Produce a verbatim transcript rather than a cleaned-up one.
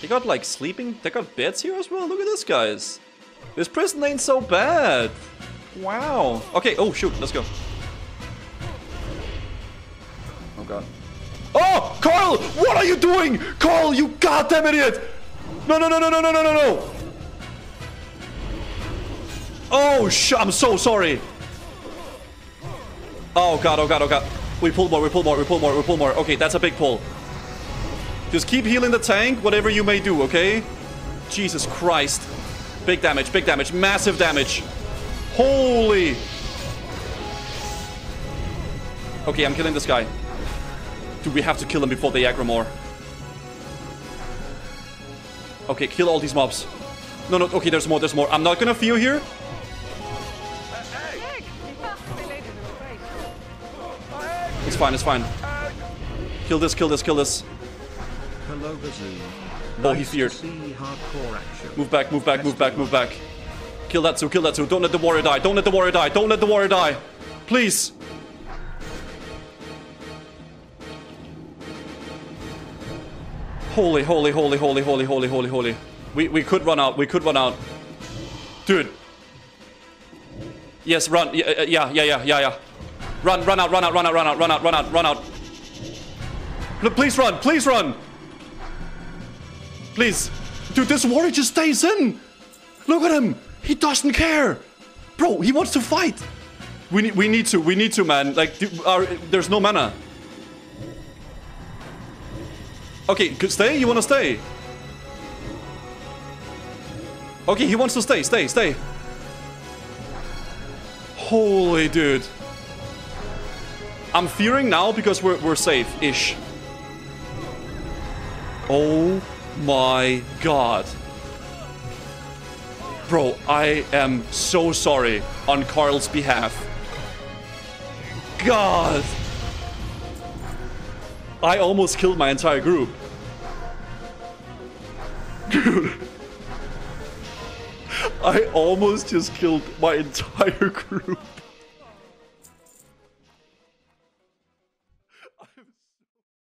They got like sleeping, they got beds here as well, look at this guys. This prison ain't so bad. Wow. Okay, oh shoot, let's go. Oh god. Oh, Carl, what are you doing? Carl, you goddamn idiot. No, no, no, no, no, no, no, no, no. Oh sh, I'm so sorry. Oh god, oh god, oh god. We pull more, we pull more, we pull more, we pull more. Okay, that's a big pull. Just keep healing the tank, whatever you may do, okay? Jesus Christ. Big damage, big damage, massive damage. Holy. Okay, I'm killing this guy. Dude, we have to kill him before they aggro more. Okay, kill all these mobs. No, no, okay, there's more, there's more. I'm not gonna fear here. It's fine, it's fine. Kill this, kill this, kill this. Oh, he feared. Move back, move back, move back, move back. Kill that too, kill that too. Don't let the warrior die. Don't let the warrior die. Don't let the warrior die. Please. Holy, holy, holy, holy, holy, holy, holy, holy. We we could run out. We could run out. Dude. Yes, run. Yeah, yeah, yeah, yeah, yeah. Run, run out, run out, run out, run out, run out, run out, run out. Please run, please run. Please. Dude, this warrior just stays in. Look at him. He doesn't care. Bro, he wants to fight. We need, we need to, we need to, man. Like, our, there's no mana. Okay, good, stay? You want to stay? Okay, he wants to stay, stay, stay. Holy dude. I'm fearing now because we're, we're safe-ish. Oh my god. Bro, I am so sorry on Carl's behalf. God. I almost killed my entire group. Dude. I almost just killed my entire group.